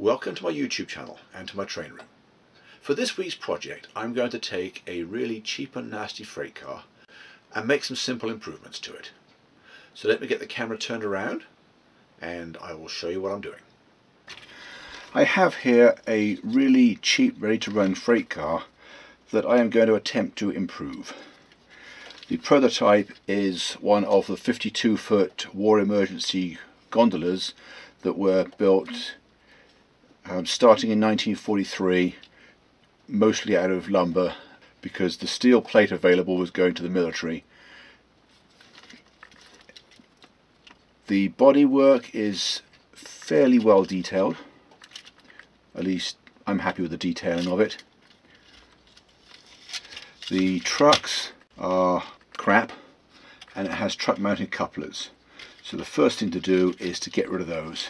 Welcome to my YouTube channel and to my train room. For this week's project I'm going to take a really cheap and nasty freight car and make some simple improvements to it. So let me get the camera turned around and I will show you what I'm doing. I have here a really cheap ready-to-run freight car that I am going to attempt to improve. The prototype is one of the 52-foot war emergency gondolas that were built starting in 1943, mostly out of lumber, because the steel plate available was going to the military. The bodywork is fairly well detailed, at least I'm happy with the detailing of it. The trucks are crap and it has truck mounted couplers, so the first thing to do is to get rid of those.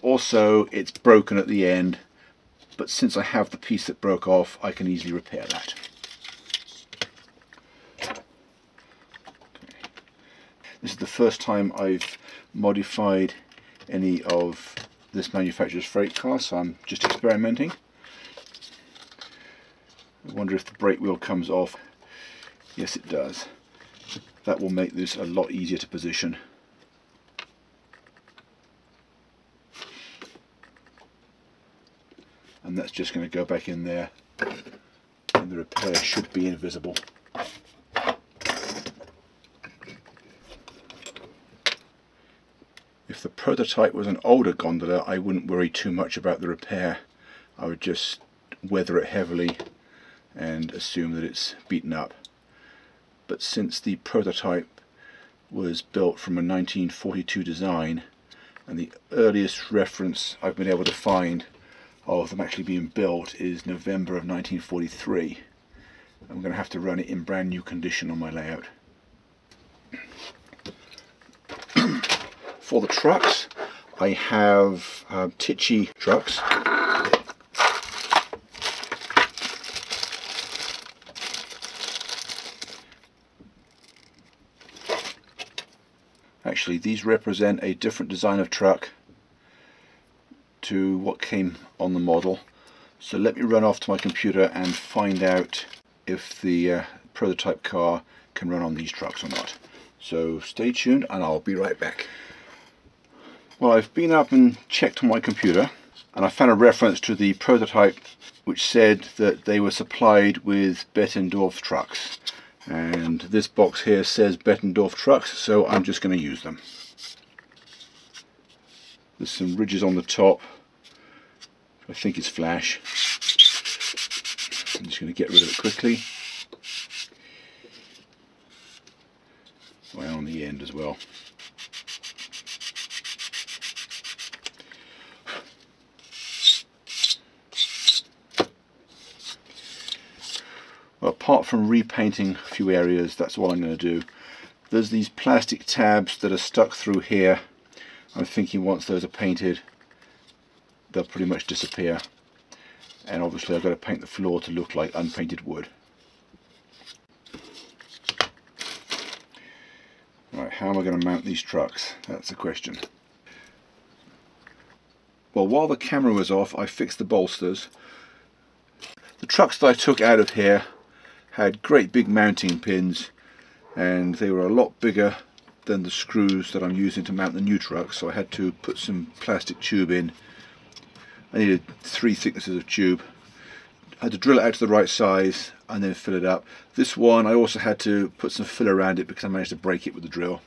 Also, it's broken at the end, but since I have the piece that broke off, I can easily repair that. Okay. This is the first time I've modified any of this manufacturer's freight car, so I'm just experimenting. I wonder if the brake wheel comes off. Yes, it does. That will make this a lot easier to position. And that's just going to go back in there, and the repair should be invisible. If the prototype was an older gondola, I wouldn't worry too much about the repair. I would just weather it heavily and assume that it's beaten up. But since the prototype was built from a 1942 design, and the earliest reference I've been able to find of them actually being built is November of 1943. I'm going to have to run it in brand new condition on my layout. For the trucks, I have Tichy trucks. Actually, these represent a different design of truck to what came on the model, so let me run off to my computer and find out if the prototype car can run on these trucks or not. So stay tuned and I'll be right back. Well, I've been up and checked on my computer and I found a reference to the prototype which said that they were supplied with Bettendorf trucks, and this box here says Bettendorf trucks, so I'm just going to use them. There's some ridges on the top. I think it's flash. I'm just going to get rid of it quickly. Right on the end as well. Well, apart from repainting a few areas, that's all I'm going to do. There's these plastic tabs that are stuck through here. I'm thinking once those are painted, they'll pretty much disappear. And obviously I've got to paint the floor to look like unpainted wood. Right, how am I going to mount these trucks? That's the question. Well, while the camera was off, I fixed the bolsters. The trucks that I took out of here had great big mounting pins, and they were a lot bigger than the screws that I'm using to mount the new truck, so I had to put some plastic tube in. I needed 3 thicknesses of tube. I had to drill it out to the right size and then fill it up. This one I also had to put some fill around it because I managed to break it with the drill.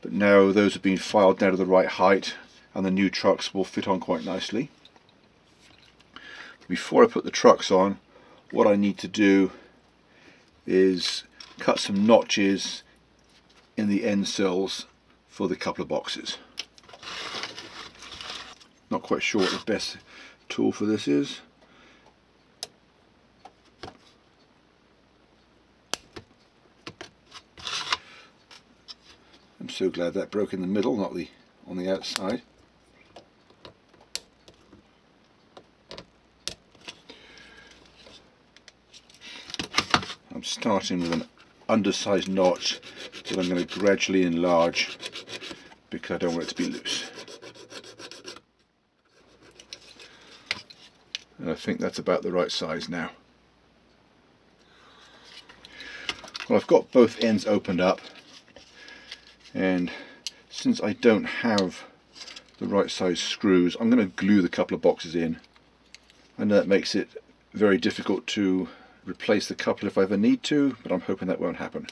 But now those have been filed down to the right height and the new trucks will fit on quite nicely. Before I put the trucks on, what I need to do is cut some notches in the end cells for the coupler boxes. Not quite sure what the best tool for this is. I'm so glad that broke in the middle, not the on the outside. I'm starting with an undersized notch that I'm going to gradually enlarge because I don't want it to be loose. and I think that's about the right size now. Well, I've got both ends opened up, and since I don't have the right size screws, I'm going to glue the couple of boxes in. I know that makes it very difficult to replace the couple if I ever need to, but I'm hoping that won't happen.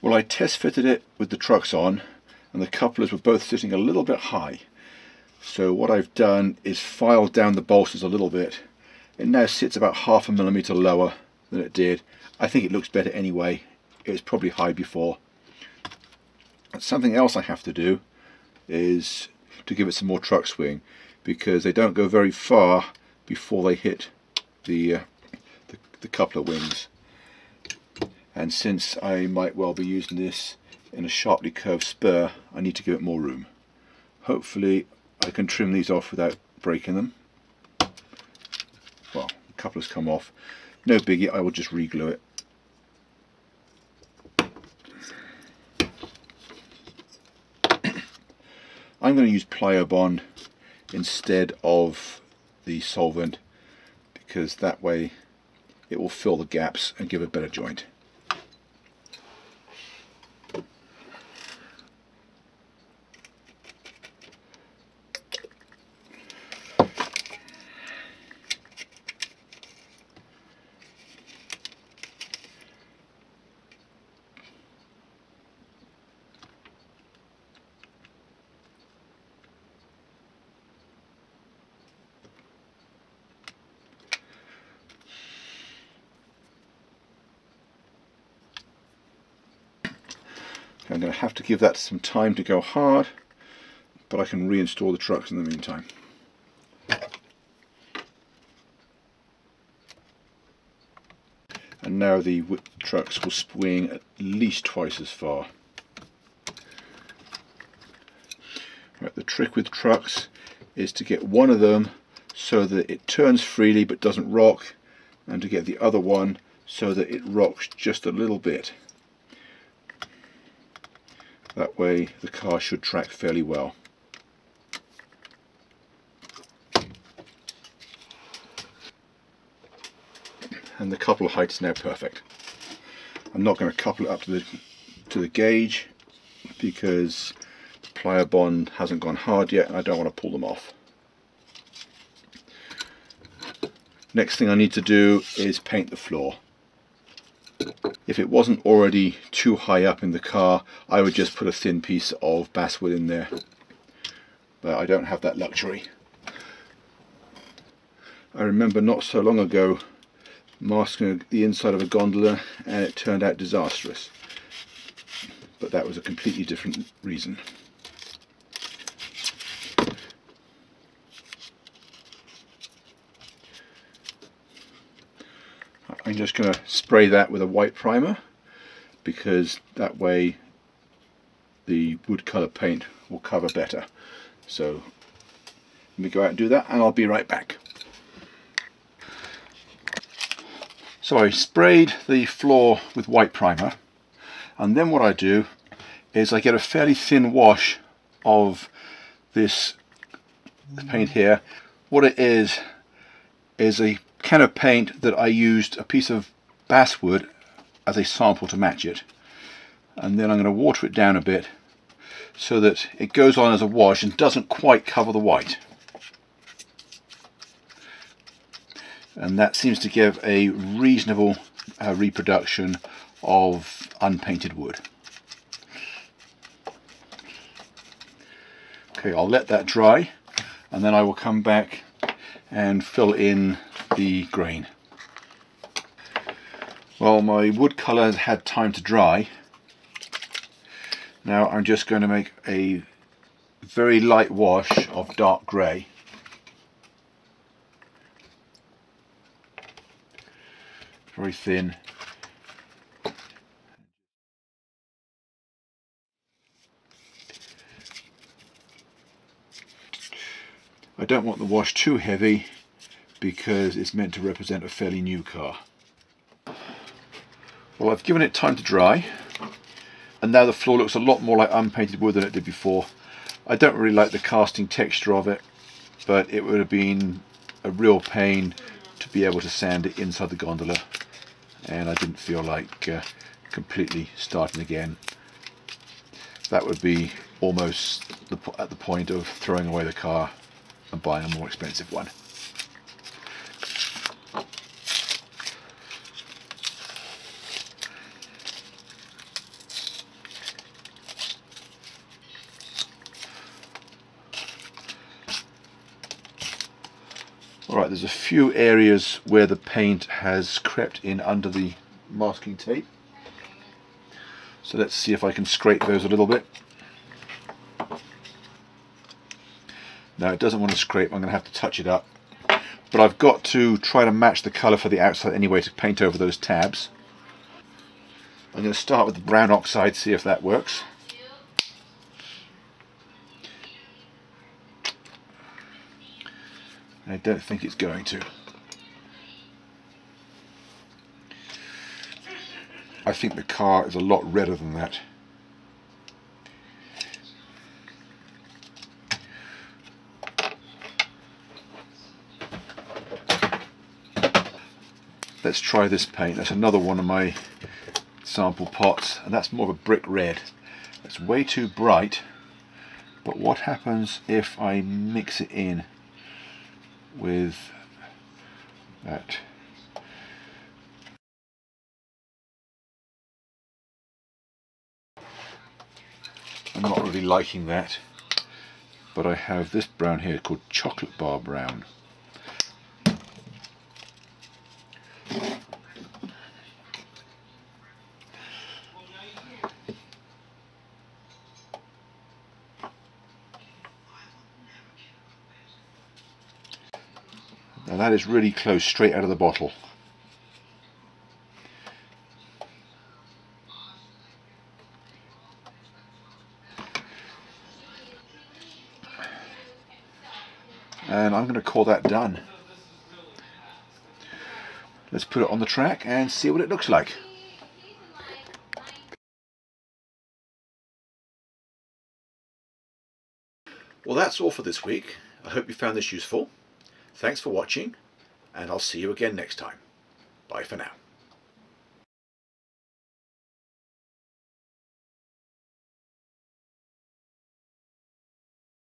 Well, I test fitted it with the trucks on, and the couplers were both sitting a little bit high. So what I've done is filed down the bolsters a little bit. It now sits about 1/2 mm lower than it did. I think it looks better anyway. It was probably high before. Something else I have to do is to give it some more truck swing, because they don't go very far before they hit the coupler wings. And since I might well be using this in a sharply curved spur, I need to give it more room. Hopefully I can trim these off without breaking them. Well, a couple has come off. No biggie, I will just re-glue it. I'm going to use Pliobond instead of the solvent, because that way it will fill the gaps and give a better joint. I'm going to have to give that some time to go hard, but I can reinstall the trucks in the meantime. And now the trucks will swing at least twice as far. Right, the trick with trucks is to get one of them so that it turns freely but doesn't rock, and to get the other one so that it rocks just a little bit. That way the car should track fairly well. And the couple height is now perfect. I'm not going to couple it up to the gauge, because the Pliobond hasn't gone hard yet and I don't want to pull them off. Next thing I need to do is paint the floor. If it wasn't already too high up in the car, I would just put a thin piece of basswood in there, but I don't have that luxury. I remember not so long ago masking the inside of a gondola, and it turned out disastrous, but that was a completely different reason. I'm just going to spray that with a white primer, because that way the wood colour paint will cover better. So let me go out and do that, and I'll be right back. So I sprayed the floor with white primer, and then what I do is I get a fairly thin wash of this paint here. What it is a can of paint that I used a piece of basswood as a sample to match it, and then I'm going to water it down a bit so that it goes on as a wash and doesn't quite cover the white, and that seems to give a reasonable reproduction of unpainted wood. Okay, I'll let that dry, and then I will come back and fill in the grain. Well, my wood colour has had time to dry. Now I'm just going to make a very light wash of dark grey. Very thin. I don't want the wash too heavy, because it's meant to represent a fairly new car. Well, I've given it time to dry, and now the floor looks a lot more like unpainted wood than it did before. I don't really like the casting texture of it, but it would have been a real pain to be able to sand it inside the gondola, and I didn't feel like completely starting again. That would be almost at the point of throwing away the car and buying a more expensive one. Alright, there's a few areas where the paint has crept in under the masking tape. So let's see if I can scrape those a little bit. Now it doesn't want to scrape, I'm going to have to touch it up. But I've got to try to match the colour for the outside anyway to paint over those tabs. I'm going to start with the brown oxide, see if that works. I don't think it's going to. I think the car is a lot redder than that. Let's try this paint. That's another one of my sample pots, and that's more of a brick red. That's way too bright, but what happens if I mix it in with that? I'm not really liking that, but I have this brown here called Chocolate Bar Brown. Now that is really close, straight out of the bottle. And I'm going to call that done. Let's put it on the track and see what it looks like. Well, that's all for this week. I hope you found this useful. Thanks for watching, and I'll see you again next time. Bye for now.